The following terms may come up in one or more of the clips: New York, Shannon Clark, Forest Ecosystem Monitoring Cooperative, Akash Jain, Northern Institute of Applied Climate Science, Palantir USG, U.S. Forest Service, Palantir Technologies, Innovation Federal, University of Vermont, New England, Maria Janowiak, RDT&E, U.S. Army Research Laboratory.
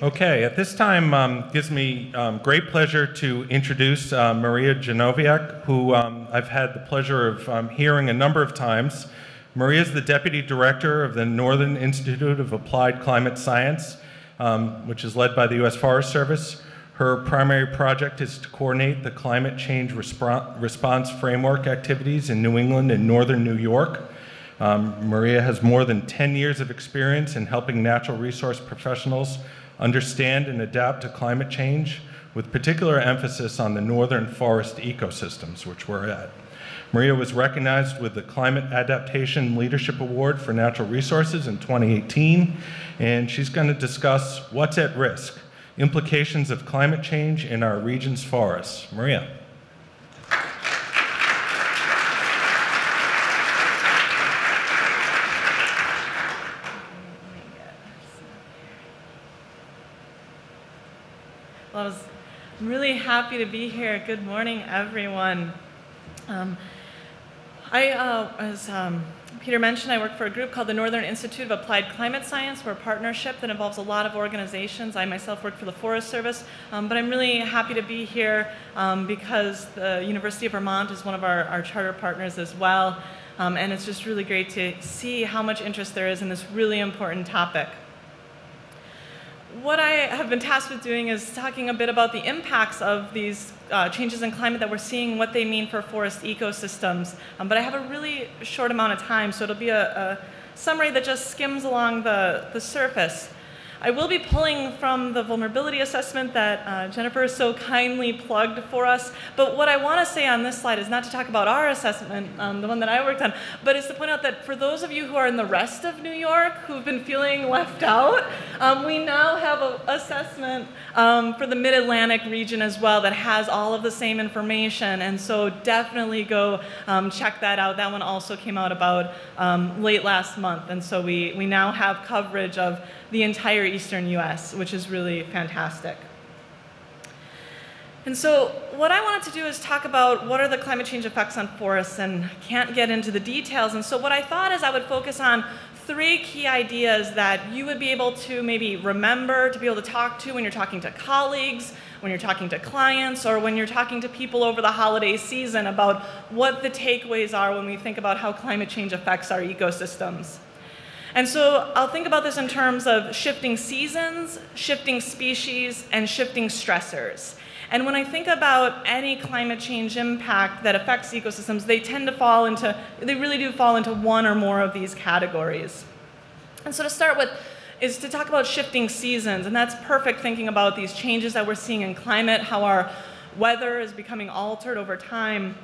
Okay, at this time, gives me great pleasure to introduce Maria Janowiak, who I've had the pleasure of hearing a number of times. Maria is the Deputy Director of the Northern Institute of Applied Climate Science, which is led by the U.S. Forest Service. Her primary project is to coordinate the climate change response framework activities in New England and northern New York. Maria has more than 10 years of experience in helping natural resource professionals understand and adapt to climate change, with particular emphasis on the northern forest ecosystems, which we're at. Maria was recognized with the Climate Adaptation Leadership Award for Natural Resources in 2018, and she's going to discuss what's at risk, implications of climate change in our region's forests. Maria. Well, I'm really happy to be here. Good morning, everyone. As Peter mentioned, I work for a group called the Northern Institute of Applied Climate Science. We're a partnership that involves a lot of organizations. I myself work for the Forest Service, but I'm really happy to be here because the University of Vermont is one of our charter partners as well, and it's just really great to see how much interest there is in this really important topic. What I have been tasked with doing is talking a bit about the impacts of these changes in climate that we're seeing, what they mean for forest ecosystems. But I have a really short amount of time, so it'll be a summary that just skims along the surface. I will be pulling from the vulnerability assessment that Jennifer so kindly plugged for us. But what I want to say on this slide is not to talk about our assessment, the one that I worked on, but is to point out that for those of you who are in the rest of New York who've been feeling left out, we now have an assessment for the Mid-Atlantic region as well that has all of the same information. And so definitely go check that out. That one also came out about late last month. And so we now have coverage of the entire eastern US, which is really fantastic. And so what I wanted to do is talk about what are the climate change effects on forests, and I can't get into the details. And so what I thought is I would focus on three key ideas that you would be able to maybe remember, to be able to talk to when you're talking to colleagues, when you're talking to clients, or when you're talking to people over the holiday season about what the takeaways are when we think about how climate change affects our ecosystems. And so I'll think about this in terms of shifting seasons, shifting species, and shifting stressors. And when I think about any climate change impact that affects ecosystems, they tend to really do fall into one or more of these categories. And so to start with is to talk about shifting seasons, and that's perfect thinking about these changes that we're seeing in climate, how our weather is becoming altered over time.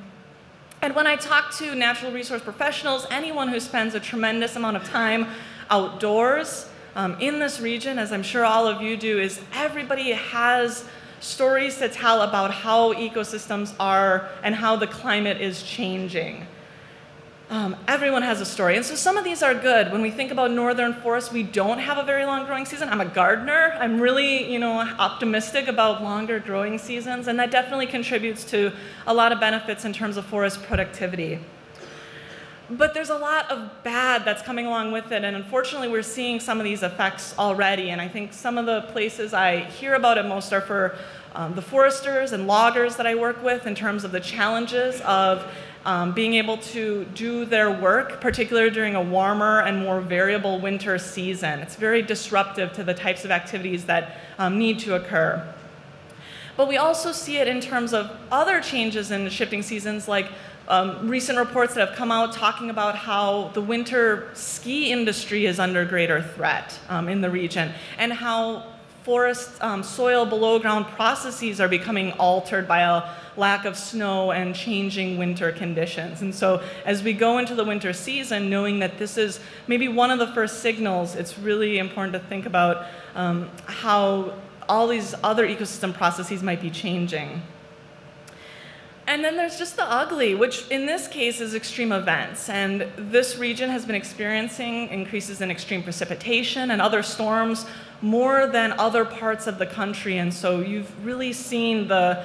And when I talk to natural resource professionals, anyone who spends a tremendous amount of time outdoors in this region, as I'm sure all of you do, is everybody has stories to tell about how ecosystems are and how the climate is changing. Everyone has a story. And so some of these are good. When we think about northern forests, we don't have a very long growing season. I'm a gardener. I'm really, optimistic about longer growing seasons. And that definitely contributes to a lot of benefits in terms of forest productivity. But there's a lot of bad that's coming along with it. And unfortunately, we're seeing some of these effects already. And I think some of the places I hear about it most are for the foresters and loggers that I work with in terms of the challenges of being able to do their work, particularly during a warmer and more variable winter season. It's very disruptive to the types of activities that need to occur. But we also see it in terms of other changes in shifting seasons, like recent reports that have come out talking about how the winter ski industry is under greater threat in the region, and how forest soil below ground processes are becoming altered by a lack of snow and changing winter conditions. And so as we go into the winter season, knowing that this is maybe one of the first signals, it's really important to think about how all these other ecosystem processes might be changing. And then there's just the ugly, which in this case is extreme events. And this region has been experiencing increases in extreme precipitation and other storms more than other parts of the country. And so you've really seen the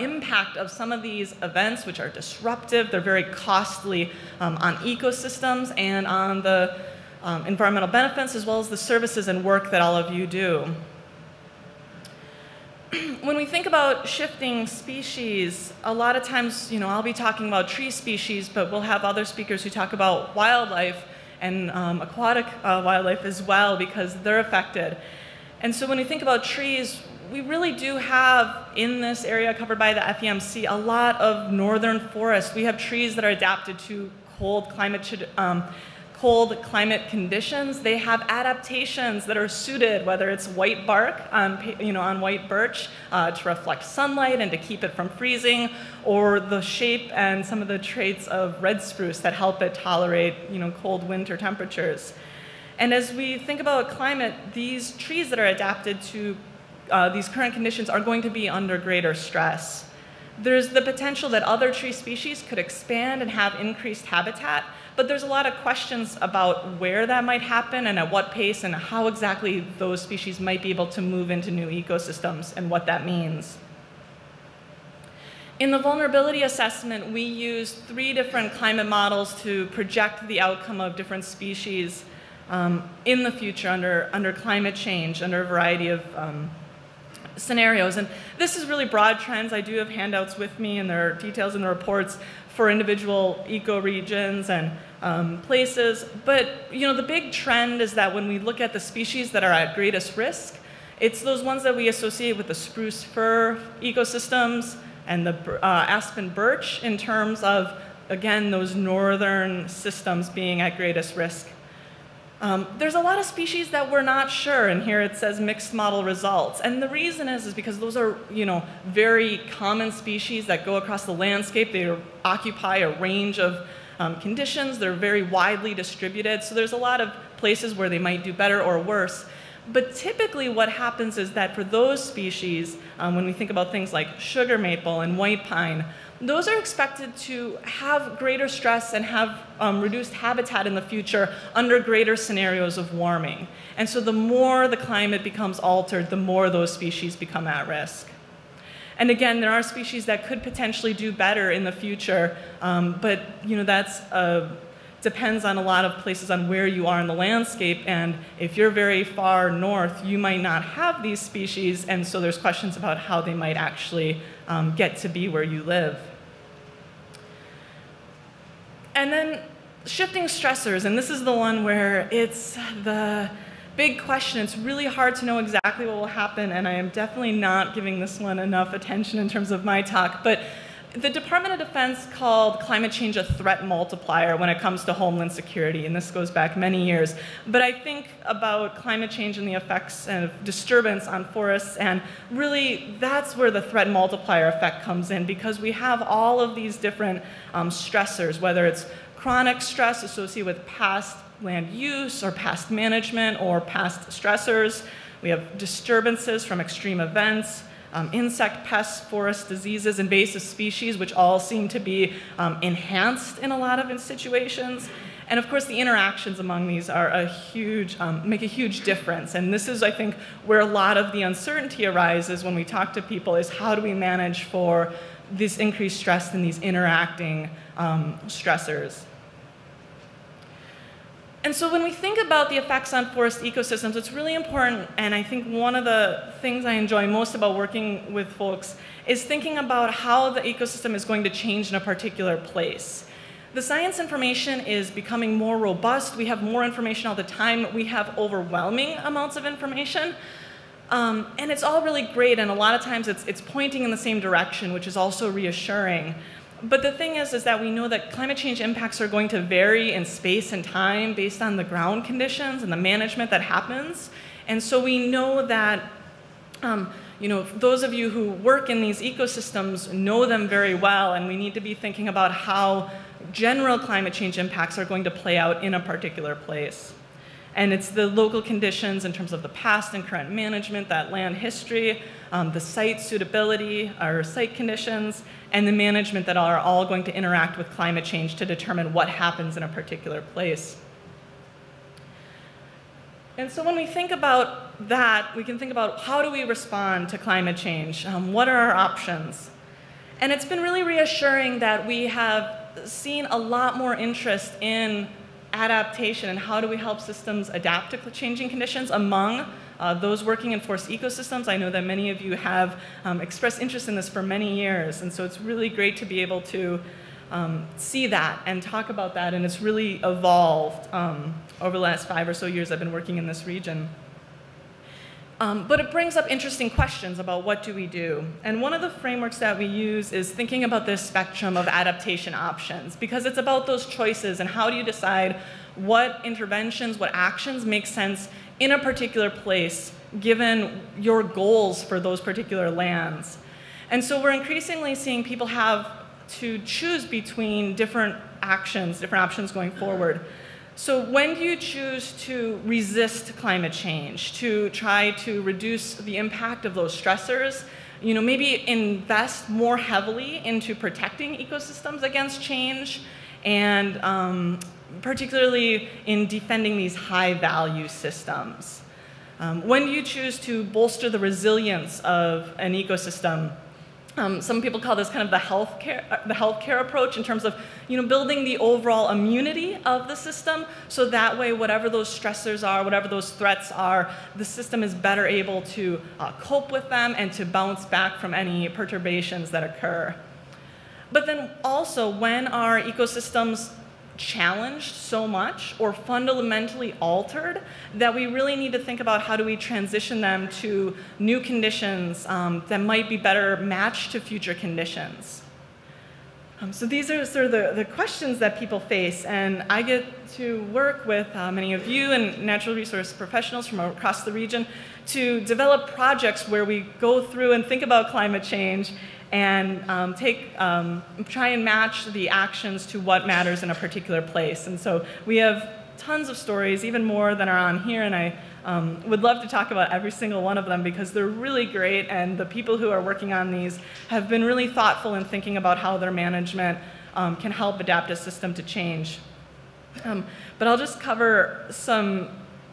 impact of some of these events, which are disruptive. They're very costly on ecosystems and on the environmental benefits, as well as the services and work that all of you do. When we think about shifting species, a lot of times, you know, I'll be talking about tree species, but we'll have other speakers who talk about wildlife and aquatic wildlife as well, because they're affected. And so when we think about trees, we really do have, in this area covered by the FEMC, a lot of northern forests. We have trees that are adapted to cold climate conditions. They have adaptations that are suited, whether it's white bark on white birch to reflect sunlight and to keep it from freezing, or the shape and some of the traits of red spruce that help it tolerate, you know, cold winter temperatures. And as we think about climate, these trees that are adapted to these current conditions are going to be under greater stress. There's the potential that other tree species could expand and have increased habitat, but there's a lot of questions about where that might happen and at what pace and how exactly those species might be able to move into new ecosystems and what that means. In the vulnerability assessment, we used 3 different climate models to project the outcome of different species in the future under climate change, under a variety of scenarios. And this is really broad trends. I do have handouts with me, and there are details in the reports for individual ecoregions and places. But, you know, the big trend is that when we look at the species that are at greatest risk, it's those ones that we associate with the spruce fir ecosystems and the aspen birch, in terms of, again, those northern systems being at greatest risk. There's a lot of species that we're not sure, and here it says mixed model results. And the reason is because those are, you know, very common species that go across the landscape. They occupy a range of conditions. They're very widely distributed. So there's a lot of places where they might do better or worse. But typically what happens is that for those species, when we think about things like sugar maple and white pine, those are expected to have greater stress and have reduced habitat in the future under greater scenarios of warming. And so the more the climate becomes altered, the more those species become at risk. And again, there are species that could potentially do better in the future, but, you know, that's depends on a lot of places, on where you are in the landscape. And if you're very far north, you might not have these species, and so there's questions about how they might actually get to be where you live. And then shifting stressors, and this is the one where it's the big question. It's really hard to know exactly what will happen, and I am definitely not giving this one enough attention in terms of my talk. But the Department of Defense called climate change a threat multiplier when it comes to homeland security, and this goes back many years. But I think about climate change and the effects of disturbance on forests, and really that's where the threat multiplier effect comes in, because we have all of these different stressors, whether it's chronic stress associated with past land use or past management or past stressors. We have disturbances from extreme events, insect pests, forest diseases, invasive species, which all seem to be enhanced in a lot of situations. And of course, the interactions among these are a huge, make a huge difference. And this is, I think, where a lot of the uncertainty arises when we talk to people, is how do we manage for this increased stress and these interacting stressors. And so when we think about the effects on forest ecosystems, it's really important, and I think one of the things I enjoy most about working with folks is thinking about how the ecosystem is going to change in a particular place. The science information is becoming more robust. We have more information all the time. We have overwhelming amounts of information. And it's all really great, and a lot of times it's pointing in the same direction, which is also reassuring. But the thing is that we know that climate change impacts are going to vary in space and time based on the ground conditions and the management that happens. And so we know that, you know, those of you who work in these ecosystems know them very well, and we need to be thinking about how general climate change impacts are going to play out in a particular place. And it's the local conditions in terms of the past and current management, that land history, the site suitability, or site conditions, and the management that are all going to interact with climate change to determine what happens in a particular place. And so when we think about that, we can think about how do we respond to climate change? What are our options? And it's been really reassuring that we have seen a lot more interest in adaptation and how do we help systems adapt to changing conditions among those working in forest ecosystems. I know that many of you have expressed interest in this for many years, and so it's really great to be able to see that and talk about that, and it's really evolved over the last 5 or so years I've been working in this region. But it brings up interesting questions about what do we do. And one of the frameworks that we use is thinking about this spectrum of adaptation options, because it's about those choices and how do you decide what interventions, what actions make sense in a particular place given your goals for those particular lands. And so we're increasingly seeing people have to choose between different options going forward. So when do you choose to resist climate change, to try to reduce the impact of those stressors, you know, maybe invest more heavily into protecting ecosystems against change, and particularly in defending these high-value systems? When do you choose to bolster the resilience of an ecosystem? Some people call this kind of the healthcare approach, in terms of, you know, building the overall immunity of the system, so that way whatever those stressors are, whatever those threats are, the system is better able to cope with them and to bounce back from any perturbations that occur. But then also, when are ecosystems challenged so much or fundamentally altered that we really need to think about how do we transition them to new conditions that might be better matched to future conditions? So these are sort of the questions that people face, and I get to work with many of you and natural resource professionals from across the region to develop projects where we go through and think about climate change and try and match the actions to what matters in a particular place. And so we have tons of stories, even more than are on here, and I would love to talk about every single one of them, because they're really great, and the people who are working on these have been really thoughtful in thinking about how their management can help adapt a system to change. But I'll just cover some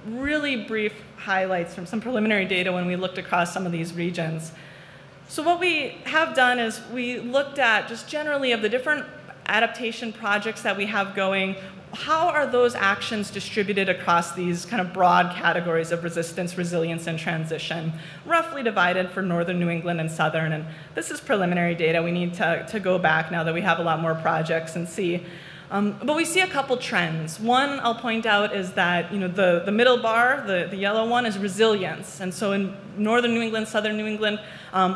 really brief highlights from some preliminary data when we looked across some of these regions. So what we have done is we looked at, just generally, of the different adaptation projects that we have going, how are those actions distributed across these kind of broad categories of resistance, resilience, and transition, roughly divided for northern New England and southern. And this is preliminary data. We need to go back now that we have a lot more projects and see. But we see a couple trends. One I'll point out is that, you know, the middle bar, the yellow one, is resilience. And so in northern New England, southern New England,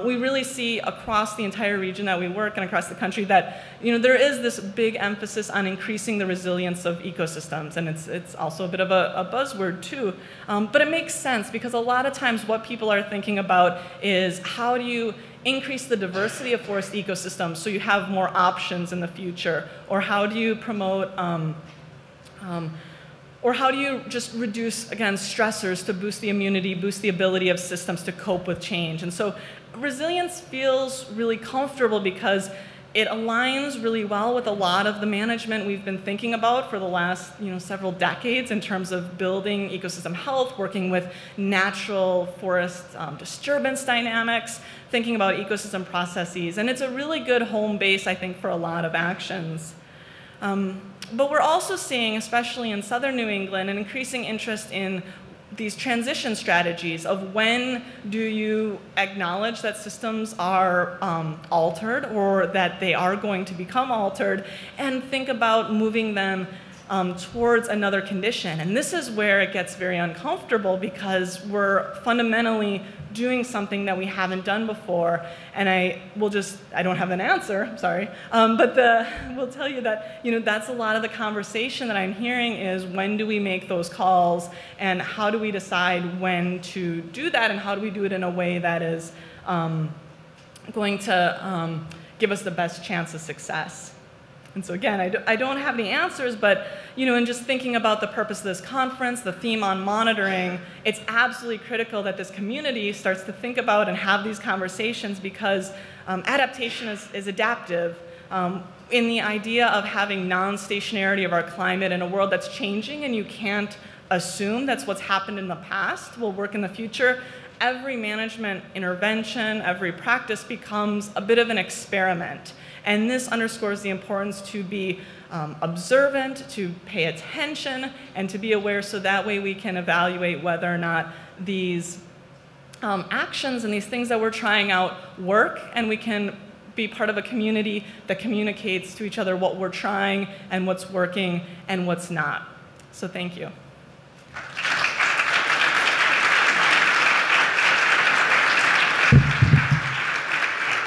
we really see across the entire region that we work and across the country that, you know, there is this big emphasis on increasing the resilience of ecosystems. And it's also a bit of a buzzword too. But it makes sense, because a lot of times what people are thinking about is how do you increase the diversity of forest ecosystems so you have more options in the future, or how do you promote, or how do you just reduce, again, stressors to boost the immunity, boost the ability of systems to cope with change. And so resilience feels really comfortable because it aligns really well with a lot of the management we've been thinking about for the last, you know, several decades, in terms of building ecosystem health, working with natural forest disturbance dynamics, thinking about ecosystem processes. And it's a really good home base, I think, for a lot of actions. But we're also seeing, especially in southern New England, an increasing interest in these transition strategies of when do you acknowledge that systems are altered, or that they are going to become altered, and think about moving them towards another condition. And this is where it gets very uncomfortable, because we're fundamentally doing something that we haven't done before. And I don't have an answer, I'm sorry, but we'll tell you that, you know, that's a lot of the conversation that I'm hearing is, when do we make those calls, and how do we decide when to do that, and how do we do it in a way that is going to give us the best chance of success. And so again, I don't have any answers, but, you know, in just thinking about the purpose of this conference, the theme on monitoring, it's absolutely critical that this community starts to think about and have these conversations, because adaptation is adaptive. In the idea of having non-stationarity of our climate in a world that's changing, and you can't assume that's what's happened in the past will work in the future, every management intervention, every practice becomes a bit of an experiment. And this underscores the importance to be observant, to pay attention, and to be aware, so that way we can evaluate whether or not these actions and these things that we're trying out work, and we can be part of a community that communicates to each other what we're trying and what's working and what's not. So thank you.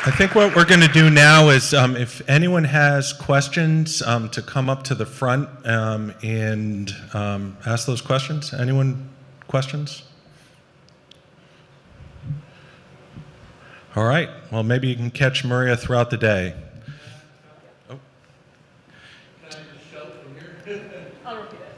I think what we're going to do now is, if anyone has questions, to come up to the front and ask those questions. Anyone questions? All right. Well, maybe you can catch Maria throughout the day. Oh. Can I just shout from here? I'll repeat it.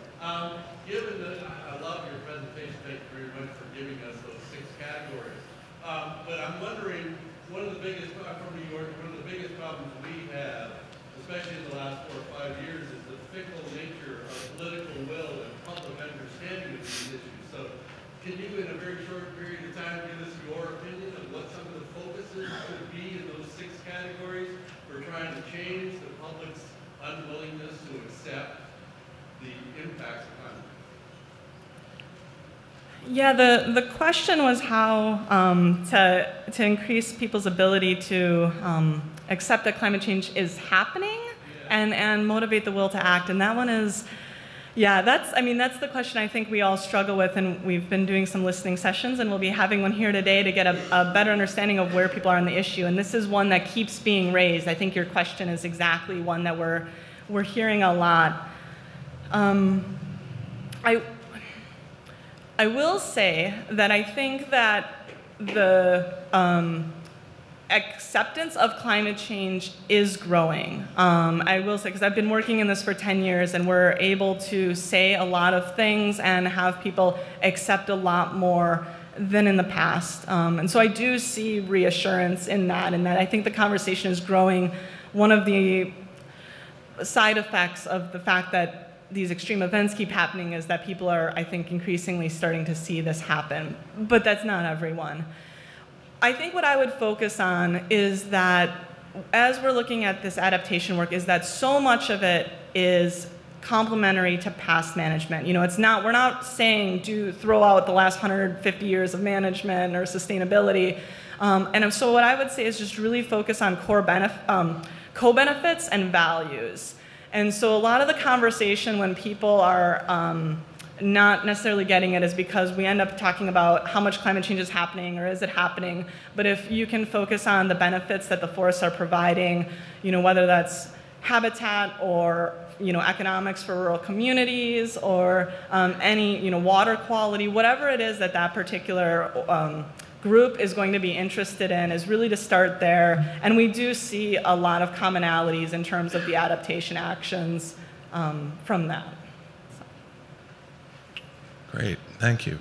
Given that I love your presentation, thank you very much for giving us those 6 categories. But I'm wondering, one of the biggest problems from New York, one of the biggest problems we have, especially in the last 4 or 5 years, is the fickle nature of political will and public understanding of these issues. So can you, in a very short period of time, give us your opinion of what some of the focuses could be in those 6 categories for trying to change the public's unwillingness to accept the impacts of climate? Yeah, the question was how to increase people's ability to accept that climate change is happening, yeah, and motivate the will to act. And that one is, yeah, that's, I mean, that's the question I think we all struggle with, and we've been doing some listening sessions, and we'll be having one here today to get a better understanding of where people are on the issue. And this is one that keeps being raised. I think your question is exactly one that we're hearing a lot. I will say that I think that the acceptance of climate change is growing. I will say, because I've been working in this for 10 years, and we're able to say a lot of things and have people accept a lot more than in the past. And so I do see reassurance in that, and that I think the conversation is growing. One of the side effects of the fact that these extreme events keep happening is that people are, I think, increasingly starting to see this happen. But that's not everyone. I think what I would focus on is that, as we're looking at this adaptation work, is that so much of it is complementary to past management. You know, it's not, we're not saying throw out the last 150 years of management or sustainability. And so what I would say is just really focus on co-benefits and values. And so a lot of the conversation when people are not necessarily getting it is because we end up talking about how much climate change is happening or is it happening. But if you can focus on the benefits that the forests are providing, you know, whether that's habitat or, you know, economics for rural communities or any, you know, water quality, whatever it is that that particular group is going to be interested in, is really to start there. And we do see a lot of commonalities in terms of the adaptation actions from that. So. Great, thank you.